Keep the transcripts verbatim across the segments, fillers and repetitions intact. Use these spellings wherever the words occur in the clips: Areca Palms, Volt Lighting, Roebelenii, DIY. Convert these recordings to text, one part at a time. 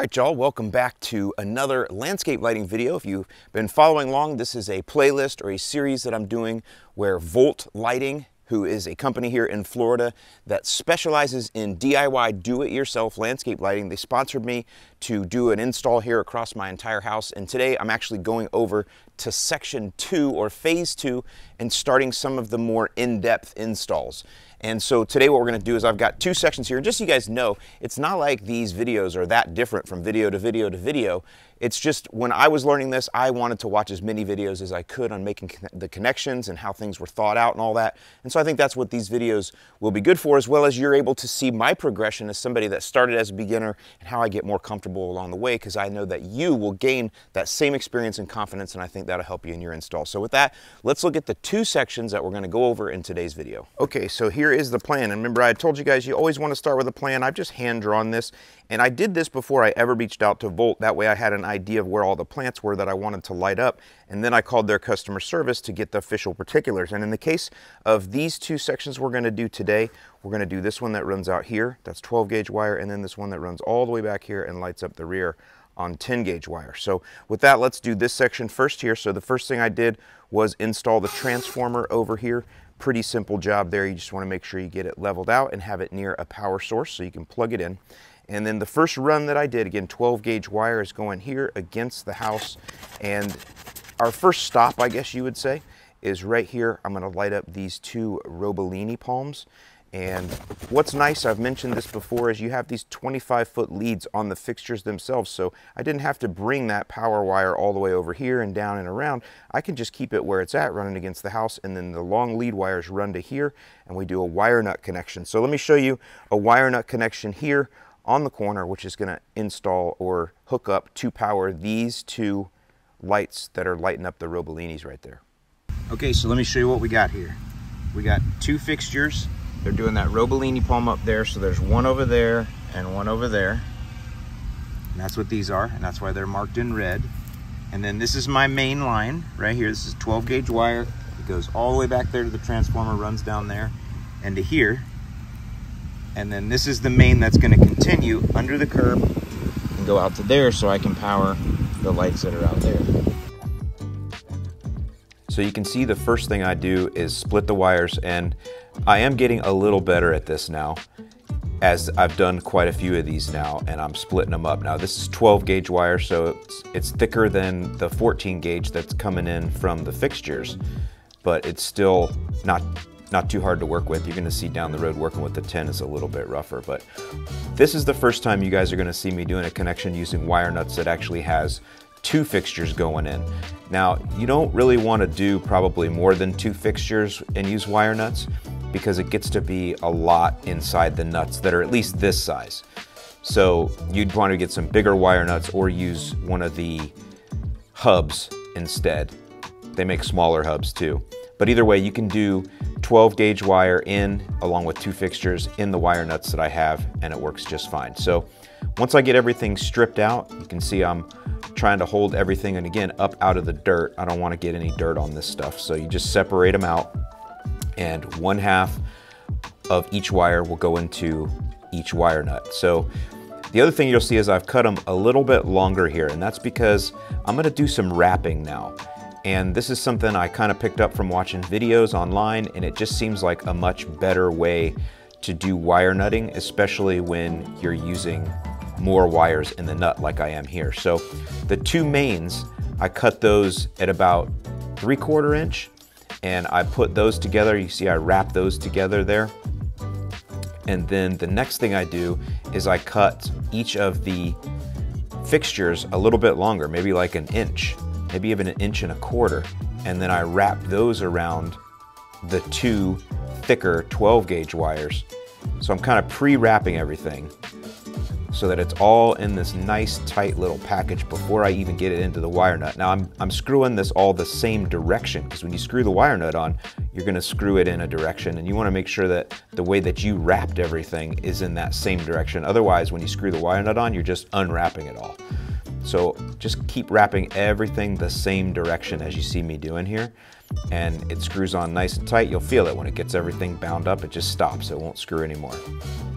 All right, y'all, welcome back to another landscape lighting video. If you've been following along, this is a playlist or a series that I'm doing where Volt Lighting, who is a company here in Florida that specializes in D I Y, do-it-yourself landscape lighting. They sponsored me to do an install here across my entire house. And today I'm actually going over to section two or phase two and starting some of the more in-depth installs. And so today what we're gonna do is I've got two sections here. And just so you guys know, it's not like these videos are that different from video to video to video. It's just when I was learning this, I wanted to watch as many videos as I could on making the connections and how things were thought out and all that. And so I think that's what these videos will be good for, as well as you're able to see my progression as somebody that started as a beginner and how I get more comfortable along the way, because I know that you will gain that same experience and confidence, and I think that'll help you in your install. So with that, let's look at the two sections that we're gonna go over in today's video. Okay, so here is the plan, and remember I told you guys you always want to start with a plan. I've just hand drawn this, and I did this before I ever reached out to Volt. That way I had an idea of where all the plants were that I wanted to light up, and then I called their customer service to get the official particulars. And in the case of these two sections we're going to do today, we're going to do this one that runs out here, that's twelve gauge wire, and then this one that runs all the way back here and lights up the rear on ten gauge wire. So with that, let's do this section first here. So the first thing I did was install the transformer over here. Pretty simple job there. You just want to make sure you get it leveled out and have it near a power source so you can plug it in. And then the first run that I did, again, twelve gauge wire is going here against the house. And our first stop, I guess you would say, is right here. I'm going to light up these two Roebelenii palms. And what's nice, I've mentioned this before, is you have these twenty-five foot leads on the fixtures themselves. So I didn't have to bring that power wire all the way over here and down and around. I can just keep it where it's at, running against the house, and then the long lead wires run to here, and we do a wire nut connection. So let me show you a wire nut connection here on the corner, which is going to install or hook up to power these two lights that are lighting up the Roebeleniis right there. Okay, so let me show you what we got here. We got two fixtures. They're doing that Roebelenii palm up there, so there's one over there and one over there. And that's what these are, and that's why they're marked in red. And then this is my main line right here. This is twelve gauge wire. It goes all the way back there to the transformer, runs down there and to here. And then this is the main that's gonna continue under the curb and go out to there, so I can power the lights that are out there. So you can see the first thing I do is split the wires, and I am getting a little better at this now, as I've done quite a few of these now, and I'm splitting them up. Now this is twelve gauge wire, so it's, it's thicker than the fourteen gauge that's coming in from the fixtures, but it's still not Not too hard to work with. You're gonna see down the road working with the ten is a little bit rougher, but this is the first time you guys are gonna see me doing a connection using wire nuts that actually has two fixtures going in. Now, you don't really wanna do probably more than two fixtures and use wire nuts, because it gets to be a lot inside the nuts that are at least this size. So you'd wanna get some bigger wire nuts or use one of the hubs instead. They make smaller hubs too. But either way, you can do twelve gauge wire in along with two fixtures in the wire nuts that I have, and it works just fine. So once I get everything stripped out, you can see I'm trying to hold everything, and again, up out of the dirt. I don't want to get any dirt on this stuff. So you just separate them out, and one half of each wire will go into each wire nut. So the other thing you'll see is I've cut them a little bit longer here, and that's because I'm going to do some wrapping now. And this is something I kind of picked up from watching videos online, and it just seems like a much better way to do wire nutting, especially when you're using more wires in the nut like I am here. So the two mains, I cut those at about three quarter inch, and I put those together. You see I wrap those together there. And then the next thing I do is I cut each of the fixtures a little bit longer, maybe like an inch. Maybe even an inch and a quarter, and then I wrap those around the two thicker twelve gauge wires. So I'm kind of pre-wrapping everything so that it's all in this nice tight little package before I even get it into the wire nut. Now I'm, I'm screwing this all the same direction, because when you screw the wire nut on, you're gonna screw it in a direction, and you wanna make sure that the way that you wrapped everything is in that same direction. Otherwise, when you screw the wire nut on, you're just unwrapping it all. So just keep wrapping everything the same direction as you see me doing here, and it screws on nice and tight. You'll feel it when it gets everything bound up, it just stops, it won't screw anymore.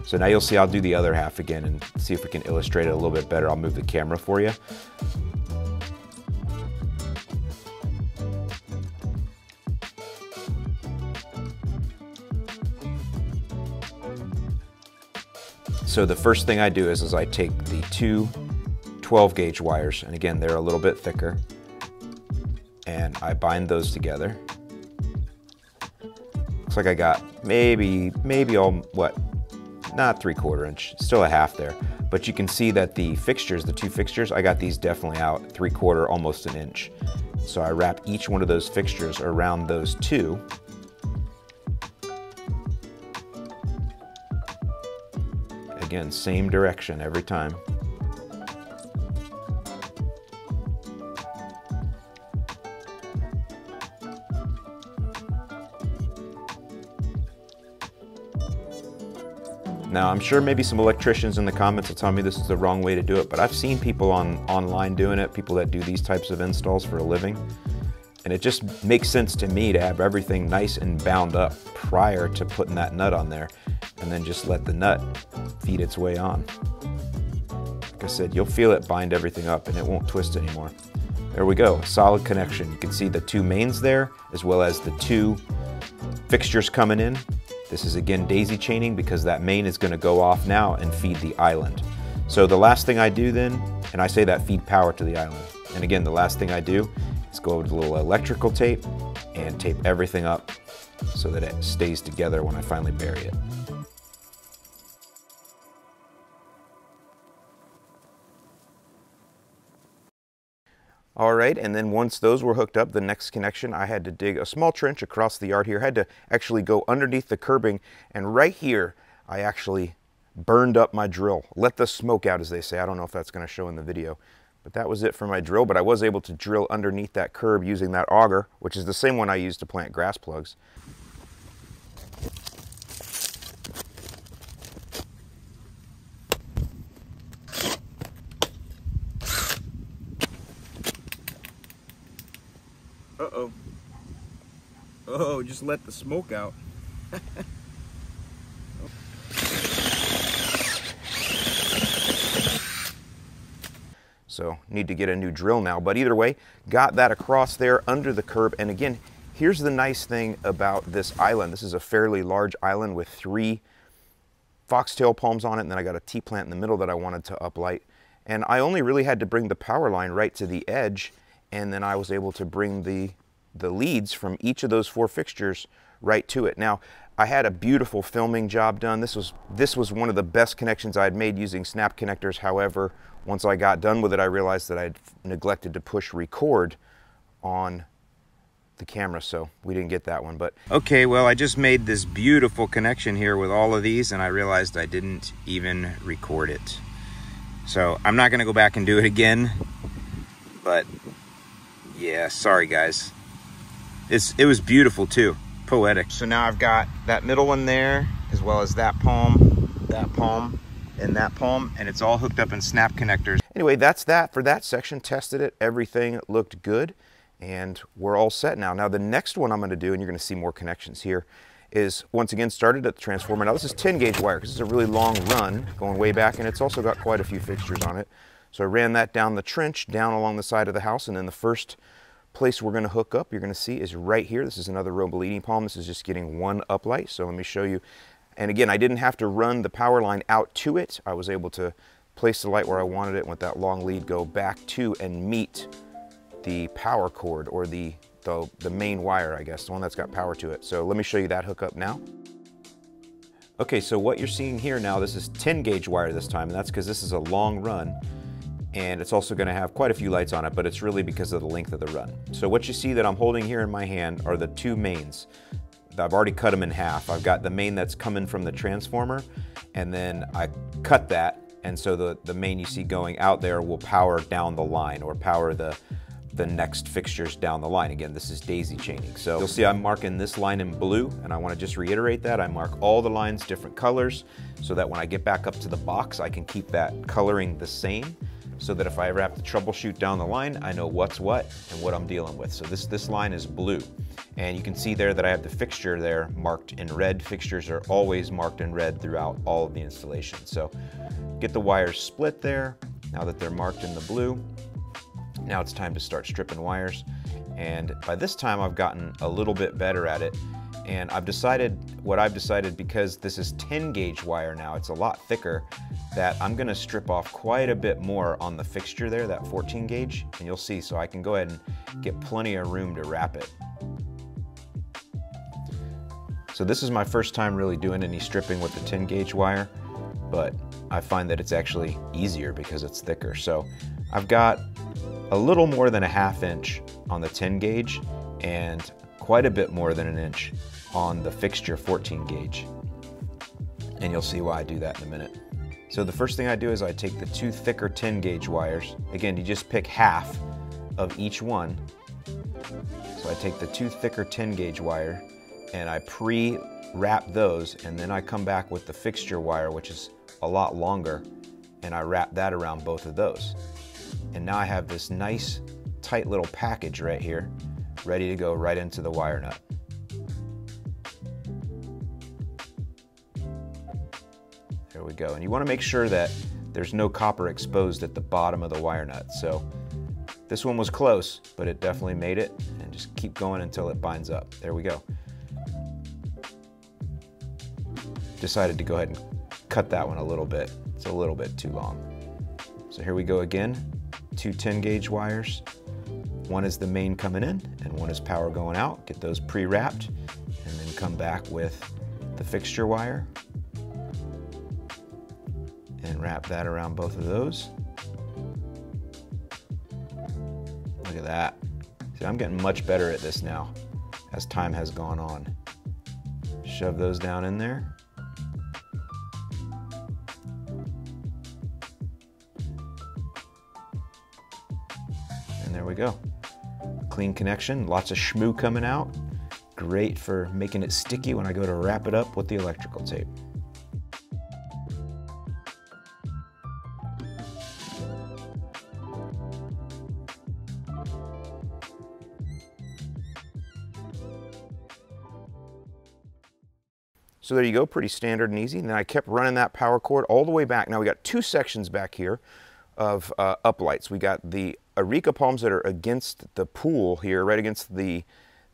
So now you'll see I'll do the other half again and see if we can illustrate it a little bit better. I'll move the camera for you. So the first thing I do is, is I take the two twelve gauge wires, and again, they're a little bit thicker, and I bind those together. Looks like I got maybe, maybe all, what, not three quarter inch, still a half there. But you can see that the fixtures, the two fixtures, I got these definitely out three quarter, almost an inch. So I wrap each one of those fixtures around those two. Again, same direction every time. Now, I'm sure maybe some electricians in the comments will tell me this is the wrong way to do it, but I've seen people on online doing it, people that do these types of installs for a living, and it just makes sense to me to have everything nice and bound up prior to putting that nut on there, and then just let the nut feed its way on. Like I said, you'll feel it bind everything up and it won't twist anymore. There we go, solid connection. You can see the two mains there, as well as the two fixtures coming in. This is again daisy chaining because that main is gonna go off now and feed the island. So the last thing I do then, and I say that feed power to the island. And again, the last thing I do is go over to a little electrical tape and tape everything up so that it stays together when I finally bury it. All right, and then once those were hooked up, the next connection, I had to dig a small trench across the yard here. I had to actually go underneath the curbing, and right here, I actually burned up my drill. Let the smoke out, as they say. I don't know if that's gonna show in the video, but that was it for my drill, but I was able to drill underneath that curb using that auger, which is the same one I used to plant grass plugs. Uh-oh. Oh, just let the smoke out. So, need to get a new drill now, but either way, got that across there under the curb. And again, here's the nice thing about this island. This is a fairly large island with three foxtail palms on it, and then I got a tea plant in the middle that I wanted to uplight. And I only really had to bring the power line right to the edge, and then I was able to bring the, the leads from each of those four fixtures right to it. Now, I had a beautiful filming job done. This was, this was one of the best connections I had made using snap connectors. However, once I got done with it, I realized that I had neglected to push record on the camera, so we didn't get that one. But okay, well, I just made this beautiful connection here with all of these, and I realized I didn't even record it. So I'm not gonna go back and do it again, but yeah, sorry guys. It's, it was beautiful too, poetic. So now I've got that middle one there, as well as that palm, that palm, and that palm, and it's all hooked up in snap connectors. Anyway, that's that for that section. Tested it, everything looked good, and we're all set now. Now the next one I'm gonna do, and you're gonna see more connections here, is once again started at the transformer. Now this is ten gauge wire, because it's a really long run, going way back, and it's also got quite a few fixtures on it. So I ran that down the trench, down along the side of the house, and then the first place we're gonna hook up, you're gonna see, is right here. This is another Roebelenii palm. This is just getting one uplight, so let me show you. And again, I didn't have to run the power line out to it. I was able to place the light where I wanted it and with that long lead go back to and meet the power cord, or the, the, the main wire, I guess, the one that's got power to it. So let me show you that hookup now. Okay, so what you're seeing here now, this is ten gauge wire this time, and that's because this is a long run. And it's also gonna have quite a few lights on it, but it's really because of the length of the run. So what you see that I'm holding here in my hand are the two mains. I've already cut them in half. I've got the main that's coming from the transformer, and then I cut that, and so the, the main you see going out there will power down the line, or power the, the next fixtures down the line. Again, this is daisy chaining. So you'll see I'm marking this line in blue, and I wanna just reiterate that. I mark all the lines different colors, so that when I get back up to the box, I can keep that coloring the same. so that if I wrap the troubleshoot down the line, I know what's what and what I'm dealing with. So this, this line is blue. And you can see there that I have the fixture there marked in red. Fixtures are always marked in red throughout all of the installation. So get the wires split there. Now that they're marked in the blue, now it's time to start stripping wires. And by this time I've gotten a little bit better at it. And I've decided, what I've decided, because this is ten gauge wire now, it's a lot thicker, that I'm gonna strip off quite a bit more on the fixture there, that fourteen gauge, and you'll see, so I can go ahead and get plenty of room to wrap it. So this is my first time really doing any stripping with the ten gauge wire, but I find that it's actually easier because it's thicker. So I've got a little more than a half inch on the ten gauge, and quite a bit more than an inch on the fixture fourteen gauge. And you'll see why I do that in a minute. So the first thing I do is I take the two thicker ten gauge wires. Again, you just pick half of each one. So I take the two thicker ten gauge wire and I pre-wrap those, and then I come back with the fixture wire, which is a lot longer, and I wrap that around both of those. And now I have this nice tight little package right here, ready to go right into the wire nut. There we go. And you want to make sure that there's no copper exposed at the bottom of the wire nut. So this one was close, but it definitely made it. And just keep going until it binds up. There we go. Decided to go ahead and cut that one a little bit. It's a little bit too long. So here we go again, two ten gauge wires. One is the main coming in and one is power going out. Get those pre-wrapped and then come back with the fixture wire and wrap that around both of those. Look at that. See, I'm getting much better at this now as time has gone on. Shove those down in there. And there we go. Clean connection, lots of schmoo coming out. Great for making it sticky when I go to wrap it up with the electrical tape. So there you go, pretty standard and easy. And then I kept running that power cord all the way back. Now we got two sections back here of uh, uplights. We got the Areca palms that are against the pool here, right against the,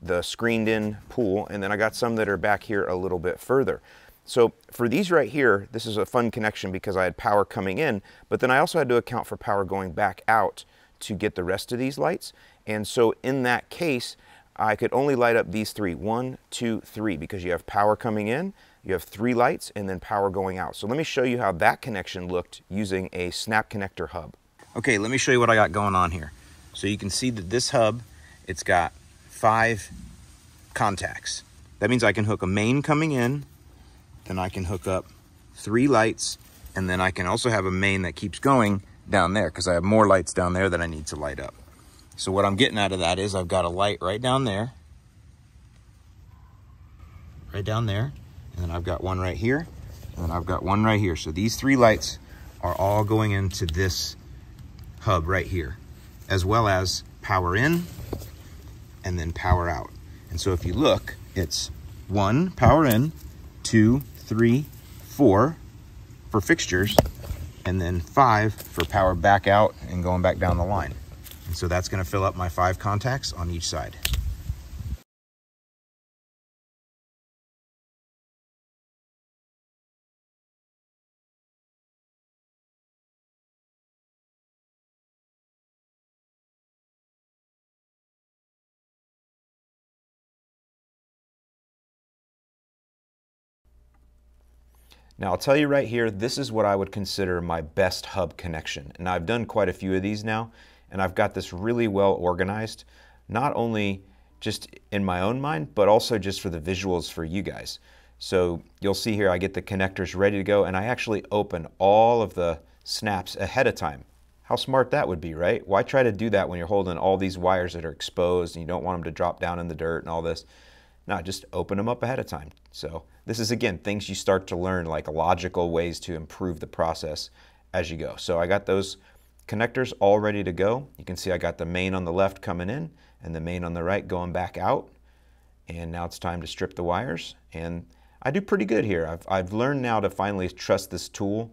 the screened in pool. And then I got some that are back here a little bit further. So for these right here, this is a fun connection because I had power coming in, but then I also had to account for power going back out to get the rest of these lights. And so in that case, I could only light up these three, one, two, three, because you have power coming in, you have three lights, and then power going out. So let me show you how that connection looked using a snap connector hub. Okay, let me show you what I got going on here. So you can see that this hub, it's got five contacts. That means I can hook a main coming in, then I can hook up three lights, and then I can also have a main that keeps going down there because I have more lights down there that I need to light up. So what I'm getting out of that is I've got a light right down there, right down there, and then I've got one right here, and then I've got one right here. So these three lights are all going into this hub right here, as well as power in and then power out. And so if you look, it's one, power in, two, three, four for fixtures, and then five for power back out and going back down the line. And so that's going to fill up my five contacts on each side. Now I'll tell you right here, this is what I would consider my best hub connection. And I've done quite a few of these now, and I've got this really well organized, not only just in my own mind, but also just for the visuals for you guys. So you'll see here, I get the connectors ready to go, and I actually open all of the snaps ahead of time. How smart that would be, right? Why try to do that when you're holding all these wires that are exposed and you don't want them to drop down in the dirt and all this? No, just open them up ahead of time. So this is, again, things you start to learn, like logical ways to improve the process as you go. So I got those connectors all ready to go. You can see I got the main on the left coming in and the main on the right going back out. And now it's time to strip the wires. And I do pretty good here. I've, I've learned now to finally trust this tool.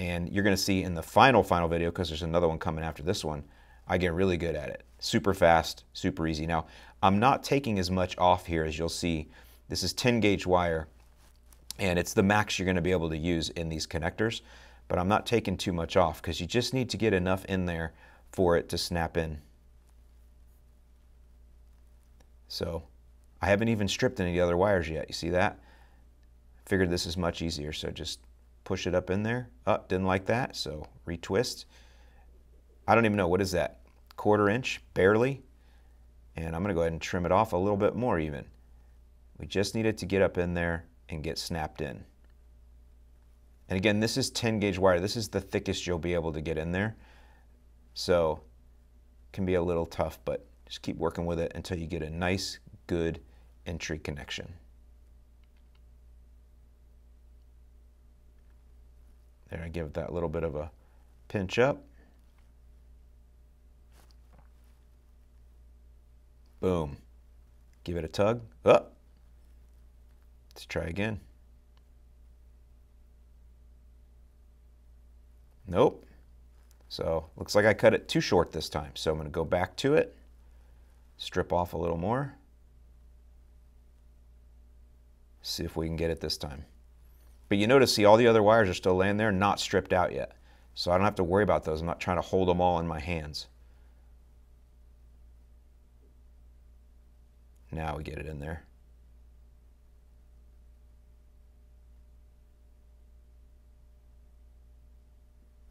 And you're going to see in the final, final video, because there's another one coming after this one, I get really good at it. Super fast, super easy. Now, I'm not taking as much off here as you'll see. This is ten gauge wire, and it's the max you're going to be able to use in these connectors. But I'm not taking too much off because you just need to get enough in there for it to snap in. So I haven't even stripped any other wires yet. You see that? I figured this is much easier, so just push it up in there. Oh, didn't like that, so retwist. I don't even know, what is that? Quarter inch, barely. And I'm gonna go ahead and trim it off a little bit more even. We just need it to get up in there and get snapped in. And again, this is ten gauge wire. This is the thickest you'll be able to get in there. So it can be a little tough, but just keep working with it until you get a nice, good entry connection. There, I give it that little bit of a pinch up. Boom. Give it a tug. Up. Let's try again. Nope. So looks like I cut it too short this time. So I'm going to go back to it, strip off a little more. See if we can get it this time. But you notice, see, all the other wires are still laying there, not stripped out yet. So I don't have to worry about those. I'm not trying to hold them all in my hands. Now we get it in there.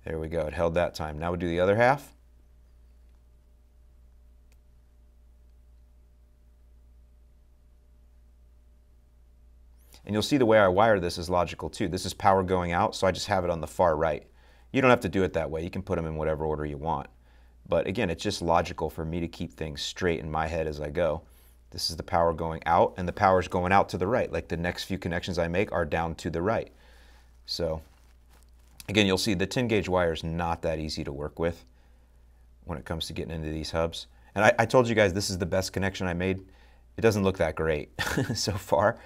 There we go, it held that time. Now we do the other half. And you'll see the way I wire this is logical too. This is power going out, so I just have it on the far right. You don't have to do it that way. You can put them in whatever order you want. But again, it's just logical for me to keep things straight in my head as I go. This is the power going out, and the power is going out to the right. Like the next few connections I make are down to the right. So again, you'll see the ten gauge wire is not that easy to work with when it comes to getting into these hubs. And I, I told you guys this is the best connection I made. It doesn't look that great so far.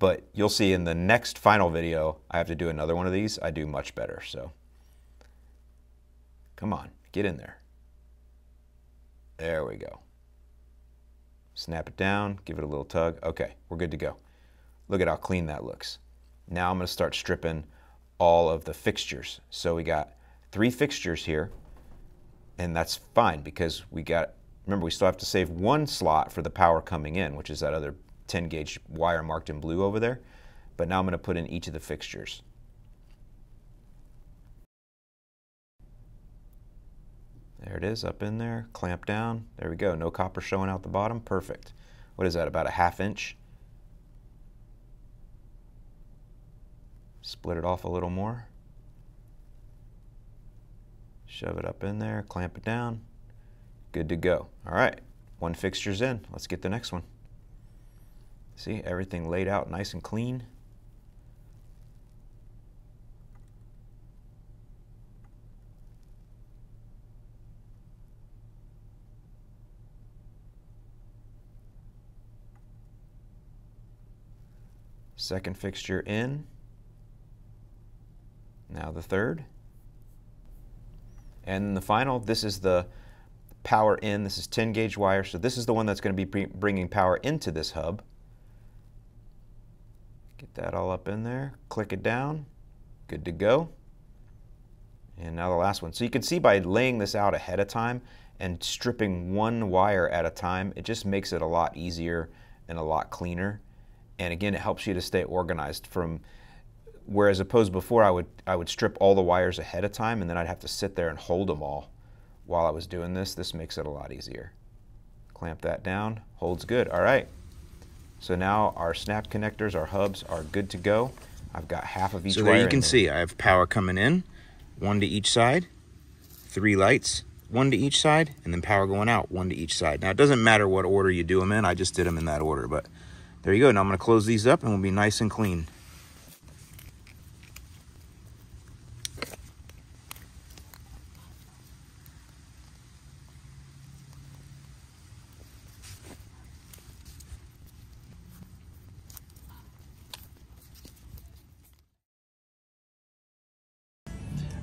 But you'll see in the next final video, I have to do another one of these. I do much better, so come on, get in there. There we go. Snap it down, give it a little tug. Okay, we're good to go. Look at how clean that looks. Now I'm going to start stripping all of the fixtures. So we got three fixtures here, and that's fine because we got, remember, we still have to save one slot for the power coming in, which is that other ten gauge wire marked in blue over there. But now I'm going to put in each of the fixtures. There it is, up in there, clamp down. There we go, no copper showing out the bottom, perfect. What is that, about a half inch? Split it off a little more. Shove it up in there, clamp it down. Good to go. All right, one fixture's in. Let's get the next one. See, everything laid out nice and clean. Second fixture in. Now the third. And the final, this is the power in. This is ten gauge wire, so this is the one that's going to be bringing power into this hub. Get that all up in there, click it down, good to go. And now the last one. So you can see by laying this out ahead of time and stripping one wire at a time, it just makes it a lot easier and a lot cleaner. And again, it helps you to stay organized from, whereas opposed before I would, I would strip all the wires ahead of time and then I'd have to sit there and hold them all while I was doing this. This makes it a lot easier. Clamp that down, holds good, all right. So now our snap connectors, our hubs are good to go. I've got half of each wire. So there you can see I have power coming in, one to each side, three lights, one to each side, and then power going out, one to each side. Now it doesn't matter what order you do them in. I just did them in that order, but there you go. Now I'm going to close these up and we'll be nice and clean.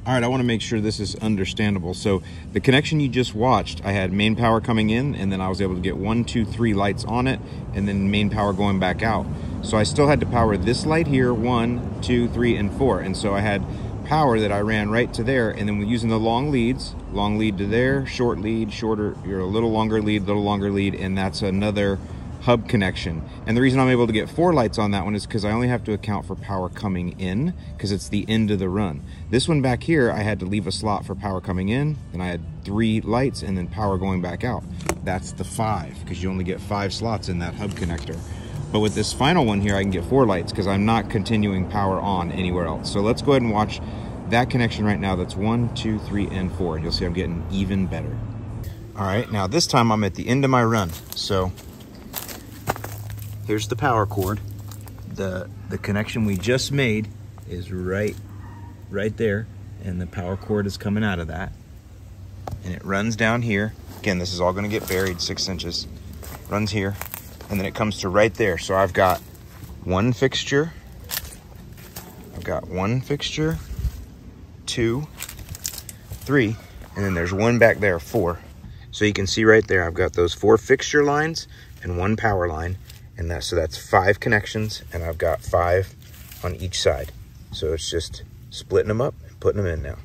All right, I want to make sure this is understandable. So the connection you just watched, I had main power coming in, and then I was able to get one, two, three lights on it, and then main power going back out. So I still had to power this light here, one, two, three, and four. And so I had power that I ran right to there, and then using the long leads, long lead to there, short lead, shorter, you're a little longer lead, little longer lead, and that's another hub connection. And the reason I'm able to get four lights on that one is because I only have to account for power coming in, because it's the end of the run. This one back here, I had to leave a slot for power coming in, and I had three lights and then power going back out. That's the five, because you only get five slots in that hub connector. But with this final one here, I can get four lights because I'm not continuing power on anywhere else. So let's go ahead and watch that connection right now. That's one, two, three, and four. You'll see I'm getting even better. All right, now this time I'm at the end of my run. So here's the power cord. The, the connection we just made is right, right there, and the power cord is coming out of that. And it runs down here. Again, this is all gonna get buried six inches. Runs here. And then it comes to right there. So I've got one fixture, I've got one fixture, two, three, and then there's one back there, four. So you can see right there, I've got those four fixture lines and one power line, and that, so that's five connections, and I've got five on each side. So it's just splitting them up and putting them in now.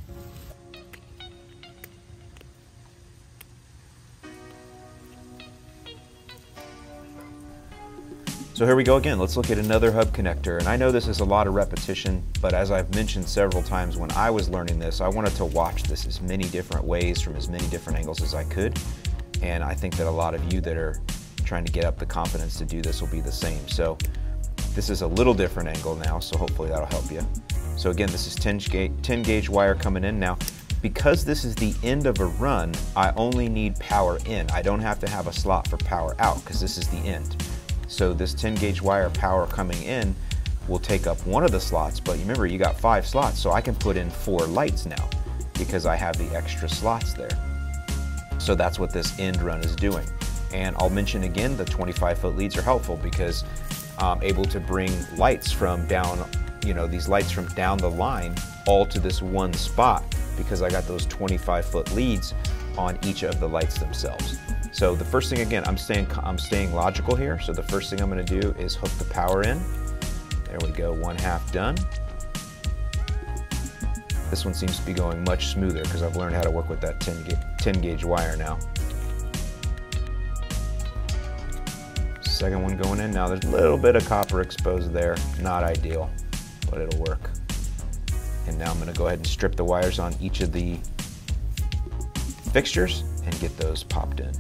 So here we go again, let's look at another hub connector. And I know this is a lot of repetition, but as I've mentioned several times when I was learning this, I wanted to watch this as many different ways from as many different angles as I could. And I think that a lot of you that are trying to get up the confidence to do this will be the same. So this is a little different angle now, so hopefully that'll help you. So again, this is ten gauge wire coming in now. Because this is the end of a run, I only need power in. I don't have to have a slot for power out because this is the end. So this ten gauge wire power coming in will take up one of the slots, but remember you got five slots, so I can put in four lights now because I have the extra slots there. So that's what this end run is doing. And I'll mention again, the twenty-five foot leads are helpful because I'm able to bring lights from down, you know, these lights from down the line all to this one spot because I got those twenty-five foot leads on each of the lights themselves. So the first thing, again, I'm staying, I'm staying logical here. So the first thing I'm gonna do is hook the power in. There we go, one half done. This one seems to be going much smoother because I've learned how to work with that ten gauge wire now. Second one going in now. There's a little bit of copper exposed there. Not ideal, but it'll work. And now I'm gonna go ahead and strip the wires on each of the fixtures and get those popped in.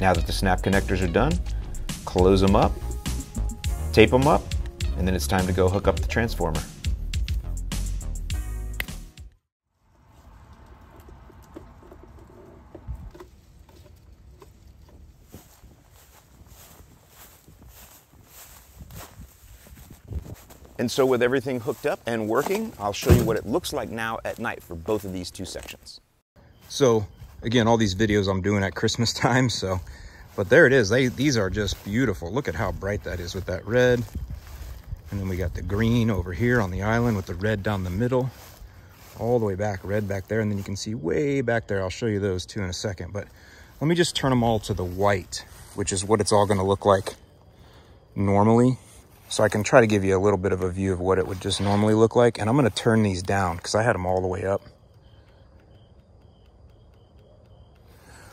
Now that the snap connectors are done, close them up, tape them up, and then it's time to go hook up the transformer. And so with everything hooked up and working, I'll show you what it looks like now at night for both of these two sections. So, again, all these videos I'm doing at Christmas time, so, but there it is. They, these are just beautiful. Look at how bright that is with that red. And then we got the green over here on the island with the red down the middle. all the way back, red back there, and then you can see way back there. I'll show you those two in a second, but let me just turn them all to the white, which is what it's all gonna look like normally. So I can try to give you a little bit of a view of what it would just normally look like. And I'm gonna turn these down because I had them all the way up.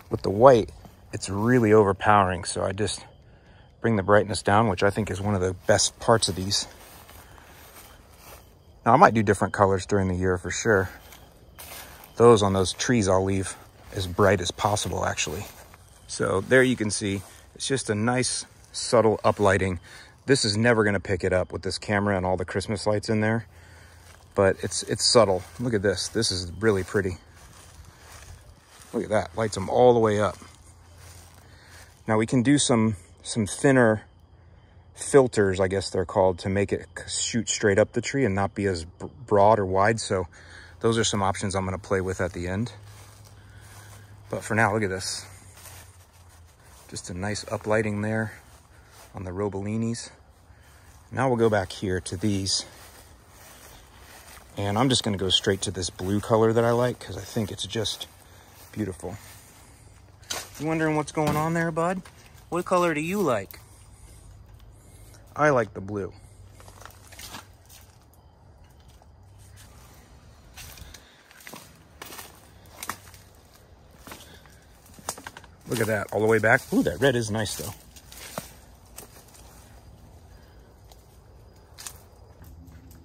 With the white, it's really overpowering. So I just bring the brightness down, which I think is one of the best parts of these. Now I might do different colors during the year for sure. Those on those trees I'll leave as bright as possible actually. So there you can see, it's just a nice subtle uplighting. This is never gonna pick it up with this camera and all the Christmas lights in there, but it's it's subtle. Look at this, this is really pretty. Look at that, lights them all the way up. Now we can do some, some thinner filters, I guess they're called, to make it shoot straight up the tree and not be as broad or wide. So those are some options I'm gonna play with at the end. But for now, look at this. Just a nice uplighting there on the Roebeleniis. Now we'll go back here to these. And I'm just gonna go straight to this blue color that I like because I think it's just beautiful. You wondering what's going on there, bud? What color do you like? I like the blue. Look at that, all the way back. Ooh, that red is nice though.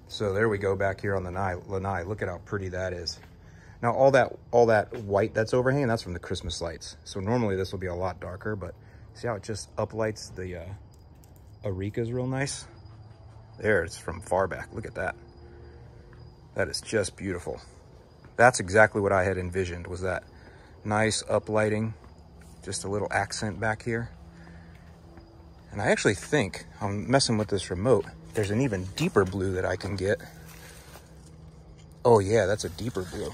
So there we go back here on the lanai. Look at how pretty that is. Now all that all that white that's overhanging, that's from the Christmas lights. So normally this will be a lot darker, but see how it just uplights the uh, Areca's real nice? There, it's from far back, look at that. That is just beautiful. That's exactly what I had envisioned, was that nice uplighting, just a little accent back here. And I actually think, I'm messing with this remote, there's an even deeper blue that I can get. Oh yeah, that's a deeper blue.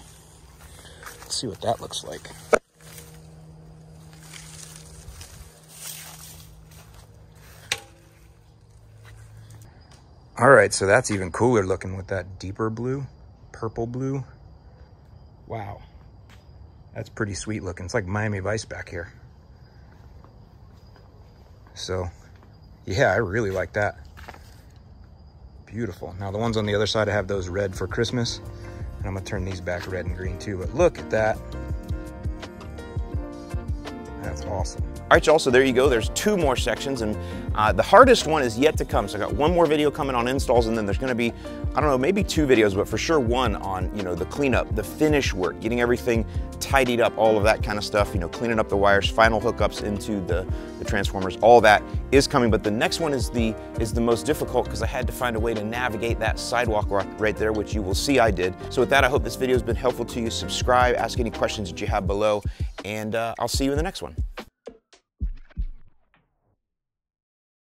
Let's see what that looks like. All right, so that's even cooler looking with that deeper blue, purple blue. Wow, that's pretty sweet looking. It's like Miami Vice back here. So yeah, I really like that. Beautiful. Now the ones on the other side, I have those red for Christmas. And I'm gonna turn these back red and green too, but look at that. That's awesome. All right, y'all, so there you go. There's two more sections, and uh, the hardest one is yet to come. So I got one more video coming on installs, and then there's gonna be, I don't know, maybe two videos, but for sure one on, you know, the cleanup, the finish work, getting everything tidied up, all of that kind of stuff, you know, cleaning up the wires, final hookups into the, the transformers, all that is coming. But the next one is the, is the most difficult because I had to find a way to navigate that sidewalk right there, which you will see I did. So with that, I hope this video has been helpful to you. Subscribe, ask any questions that you have below, and uh, I'll see you in the next one.